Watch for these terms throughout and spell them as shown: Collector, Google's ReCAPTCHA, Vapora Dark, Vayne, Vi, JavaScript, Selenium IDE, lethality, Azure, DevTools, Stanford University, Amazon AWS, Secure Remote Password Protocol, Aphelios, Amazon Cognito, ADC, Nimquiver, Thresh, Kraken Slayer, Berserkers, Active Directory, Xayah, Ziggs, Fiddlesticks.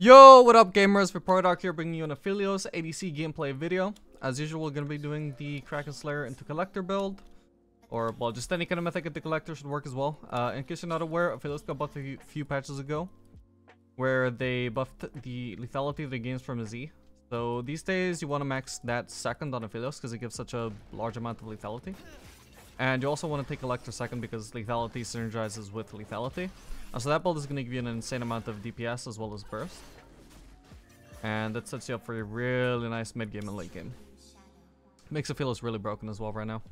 Yo, what up gamers, Vapora Dark here bringing you an Aphelios ADC gameplay video. As usual, we're going to be doing the Kraken Slayer into Collector build. Or, well, just any kind of method into Collector should work as well. In case you're not aware, Aphelios got buffed a few patches ago, where they buffed the lethality that gains from Z. So these days, you want to max that second on Aphelios because it gives such a large amount of lethality. And you also want to take Collector second because lethality synergizes with lethality. So that build is going to give you an insane amount of DPS as well as burst. And that sets you up for a really nice mid game and late game. Makes Aphelios really broken as well right now.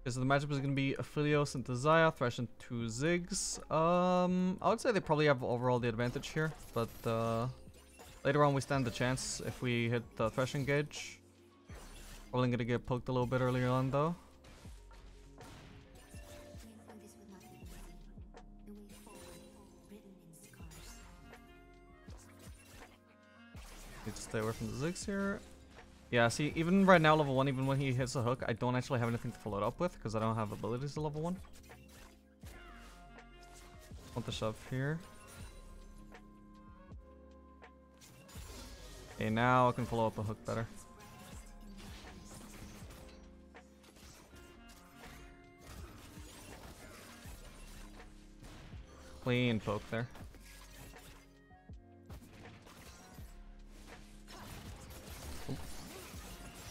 Okay, so the matchup is going to be Aphelios into Xayah, Thresh into Ziggs. I would say they probably have overall the advantage here. But later on we stand the chance if we hit the Thresh engage. Probably going to get poked a little bit earlier on though. Need to stay away from the Ziggs here. Yeah, see, even right now, level 1, even when he hits a hook, I don't actually have anything to follow it up with, because I don't have abilities to level 1. Want the shove here. Okay, now I can follow up a hook better. Clean poke there.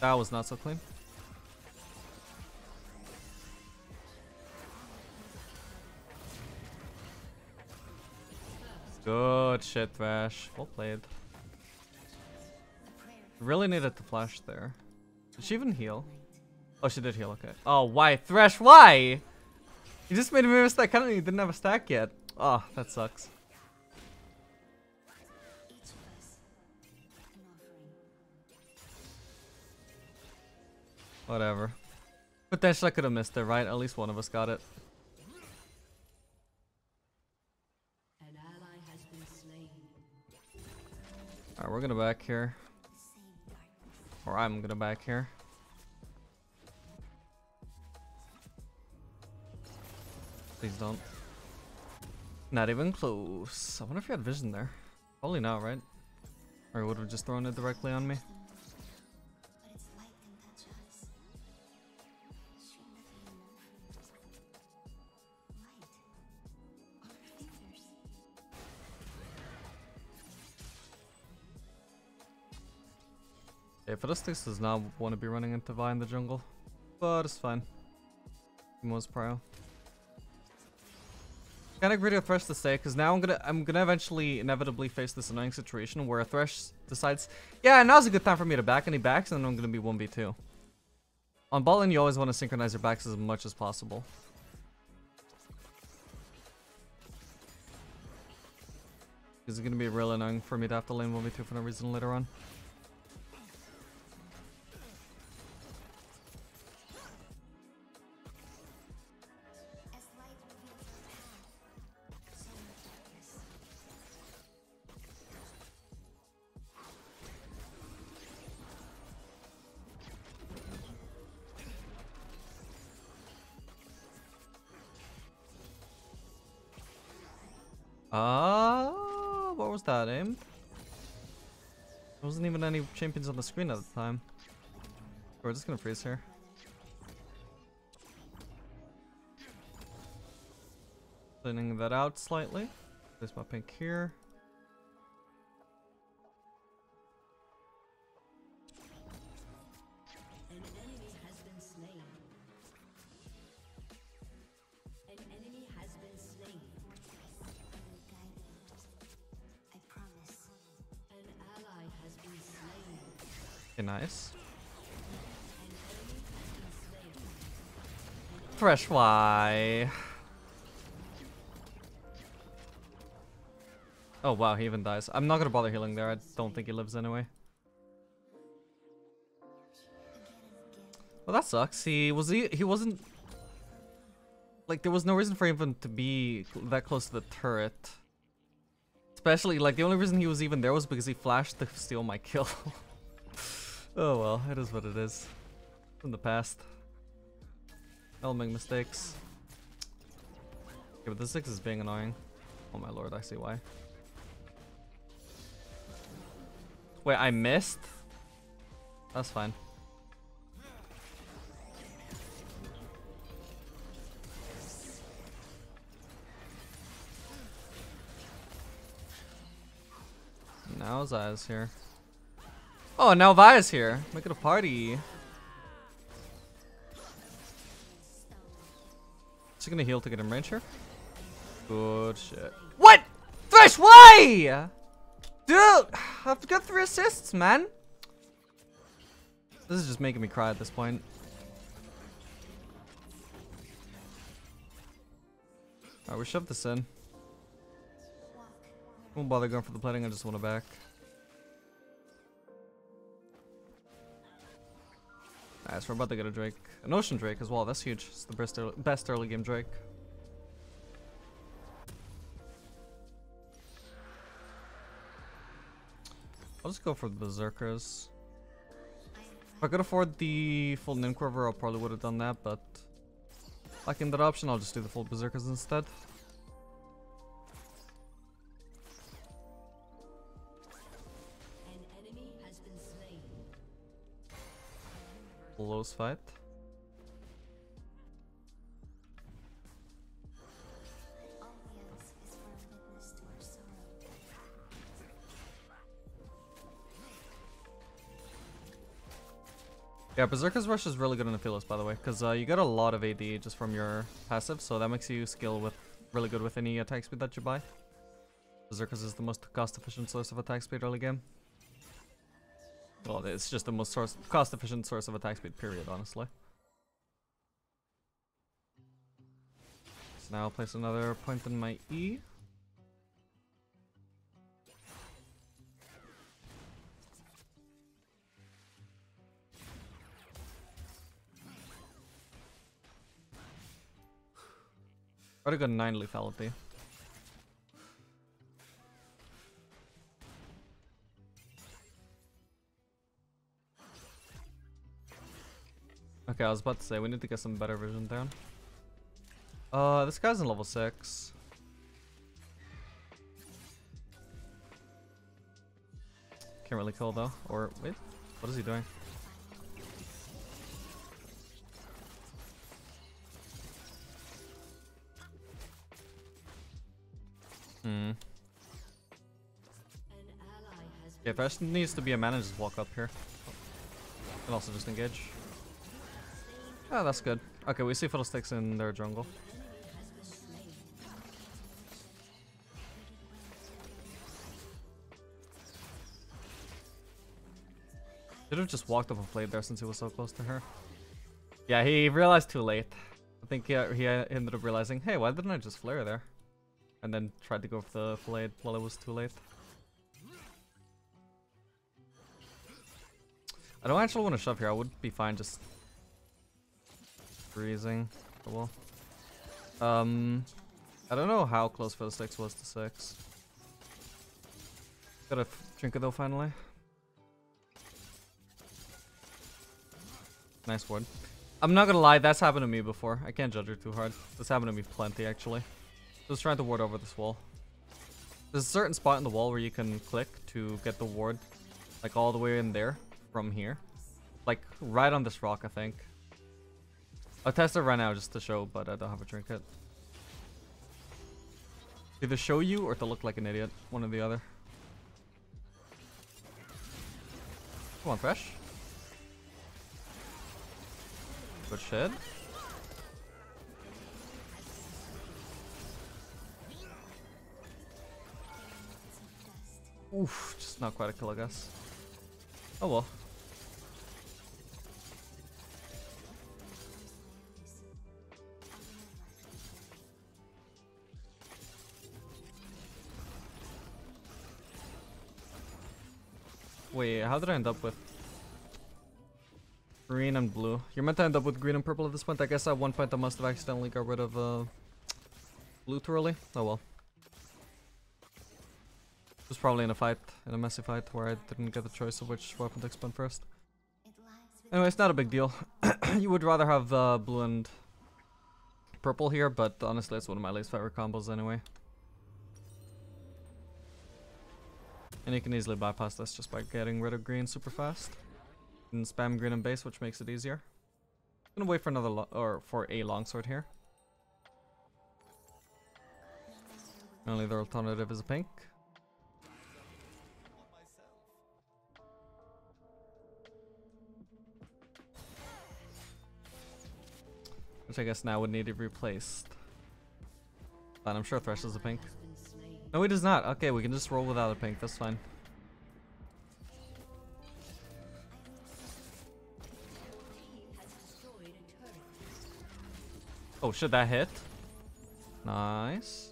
That was not so clean. Good shit, Thresh. Well played. Really needed to flash there. Did she even heal? Oh, she did heal, okay. Oh, why? Thresh, why? You just made me miss that cannon and you didn't have a stack yet. Oh, that sucks. Whatever. Potentially I could have missed it, right? At least one of us got it. Alright, we're gonna back here. Or I'm gonna back here. Please don't. Not even close. I wonder if you had vision there. Probably not, right? Or he would have just thrown it directly on me. Yeah, Fiddlesticks does not want to be running into Vi in the jungle, but it's fine. He was prio. Kind of greedy of Thresh to stay, because now I'm gonna eventually inevitably face this annoying situation where Thresh decides, yeah, now's a good time for me to back, and he backs, and I'm gonna be 1v2. On bot lane, you always want to synchronize your backs as much as possible. This is gonna be real annoying for me to have to lane 1v2 for no reason later on. What was that aim? There wasn't even any champions on the screen at the time. We're just gonna freeze here. Cleaning that out slightly. Place my pink here. Okay, nice. Thresh, why? Oh wow, he even dies. I'm not gonna bother healing there. I don't think he lives anyway. Well, that sucks. He wasn't. Like, there was no reason for him even to be that close to the turret. Especially, like, the only reason he was even there was because he flashed to steal my kill. Oh well, it is what it is. From the past. I'll make mistakes. Okay, but the Ziggs is being annoying. Oh my lord, I see why. Wait, I missed? That's fine. Now Xayah is here. Oh, now Vi is here. Make it a party. She's gonna heal to get him range here. Good shit. What? Thresh, why? Dude, I've got 3 assists, man. This is just making me cry at this point. Alright, we shoved this in. Won't bother going for the plating, I just want to back. Alright, so we're about to get a Drake. An Ocean Drake as well, that's huge. It's the best early game Drake. I'll just go for the Berserkers. If I could afford the full Nimquiver, I probably would have done that, but lacking that option, I'll just do the full Berserkers instead. Close fight. Yeah, Berserker's Rush is really good in Aphelios, by the way, because you get a lot of AD just from your passive, so that makes you skill with really good with any attack speed that you buy. Berserker's is the most cost-efficient source of attack speed early game. Well, it's just the most cost-efficient source of attack speed, period, honestly. So now I'll place another point in my E. What a good 9 lethality. Okay, I was about to say, we need to get some better vision down. This guy's in level 6. Can't really kill though. Or, wait, what is he doing? Hmm. Yeah, Thresh needs to be a man and just walk up here. And also just engage. Oh, that's good. Okay, we see Fiddlesticks in their jungle. Should have just walked up and played there since he was so close to her. Yeah, he realized too late. I think he ended up realizing, hey, why didn't I just flare there? And then tried to go for the blade while it was too late. I don't actually want to shove here. I would be fine just freezing the wall. I don't know how close Fiddlesticks was to 6. Got a trinket though finally. Nice ward. I'm not gonna lie, that's happened to me before. I can't judge her too hard. This happened to me plenty actually. Just trying to ward over this wall. There's a certain spot in the wall where you can click to get the ward, like all the way in there from here, like right on this rock, I think. I'll test it right now just to show, but I don't have a trinket. Either show you or to look like an idiot. One or the other. Come on, Thresh. Good shit. Oof, just not quite a kill, I guess. Oh well. Wait, how did I end up with green and blue? You're meant to end up with green and purple at this point. I guess at one point I must have accidentally got rid of blue too early. Oh well. It was probably in a fight, in a messy fight where I didn't get the choice of which weapon to expend first. Anyway, it's not a big deal. You would rather have blue and purple here, but honestly it's one of my least favorite combos anyway. And you can easily bypass this just by getting rid of green super fast. And spam green and base, which makes it easier. I'm gonna wait for another for a longsword here. Only their alternative is a pink. Which I guess now would need to be replaced. But I'm sure Thresh is a pink. No, he does not. Okay, we can just roll without a pink. That's fine. Oh, should that hit? Nice.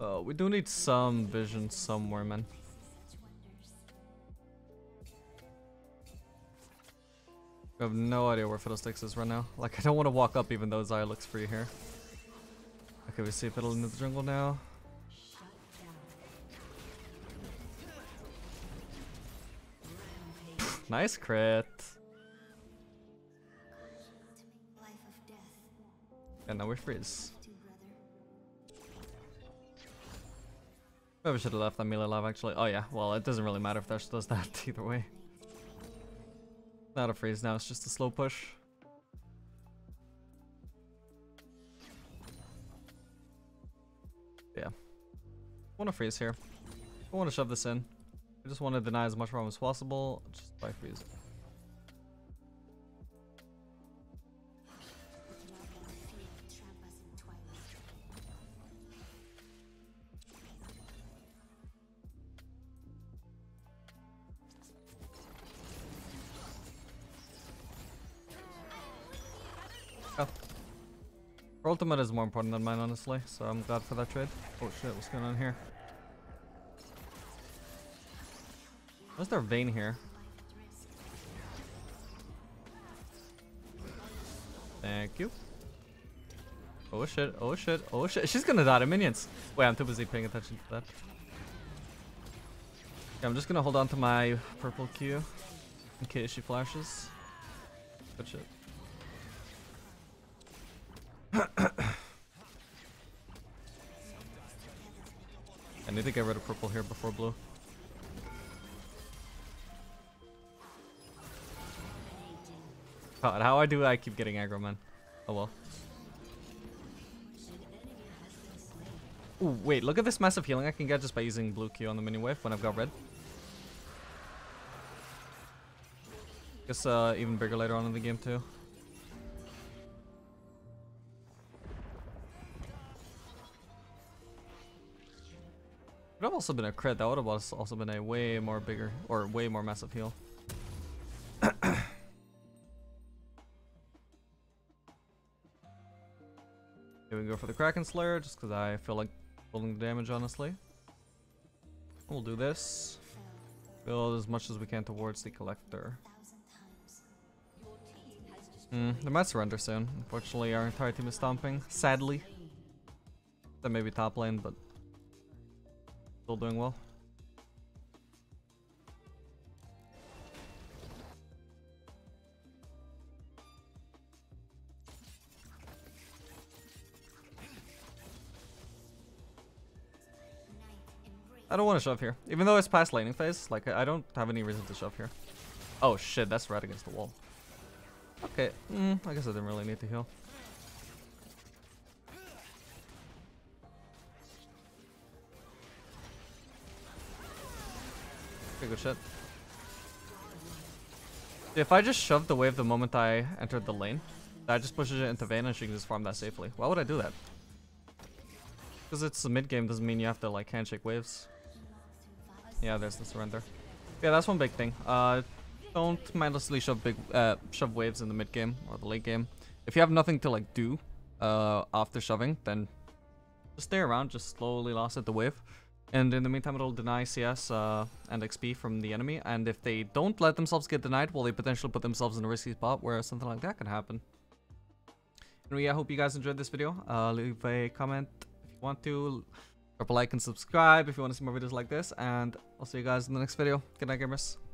Oh, we do need some vision somewhere, man. I have no idea where Fiddlesticks is right now. Like, I don't want to walk up even though Xayah looks free here. Okay, we see Fiddle in the jungle now. Nice crit. And now we freeze. Maybe should have left that melee alive actually. Oh yeah, well it doesn't really matter if Thresh does that either way. Not a freeze now, it's just a slow push. Yeah. Wanna freeze here. I wanna shove this in. I just wanna deny as much harm as possible, just by freezing. Her ultimate is more important than mine, honestly, so I'm glad for that trade. Oh shit, what's going on here? Where's their Vayne here? Thank you. Oh shit, oh shit, oh shit. She's gonna die to minions. Wait, I'm too busy paying attention to that. Okay, I'm just gonna hold on to my purple Q in case she flashes. Good shit. I need to get rid of purple here before blue. God, how I keep getting aggro, man. Oh well. Ooh, wait, look at this massive healing I can get just by using blue Q on the mini wave when I've got red. Guess even bigger later on in the game too. It would have also been a crit, that would have also been a way more bigger, or way more massive heal. Here we go for the Kraken Slayer, just because I feel like building the damage, honestly. We'll do this. Build as much as we can towards the Collector. They might surrender soon. Unfortunately, our entire team is stomping, sadly. That may be top lane, but... still doing well. I don't want to shove here. Even though it's past laning phase, like I don't have any reason to shove here. Oh shit, that's right against the wall. Okay, I guess I didn't really need to heal. Okay, good shit. If I just shoved the wave the moment I entered the lane, that just pushes it into Vayne and she can just farm that safely. Why would I do that? Because it's a mid-game doesn't mean you have to like handshake waves. Yeah, there's the surrender. Yeah, that's one big thing. Don't mindlessly shove shove waves in the mid-game or the late-game. If you have nothing to like do after shoving, then just stay around, just slowly loss at the wave. And in the meantime, it'll deny CS and XP from the enemy. And if they don't let themselves get denied, well, they potentially put themselves in a risky spot where something like that can happen. Anyway, I hope you guys enjoyed this video. Leave a comment if you want to. Drop a like and subscribe if you want to see more videos like this. And I'll see you guys in the next video. Good night, gamers.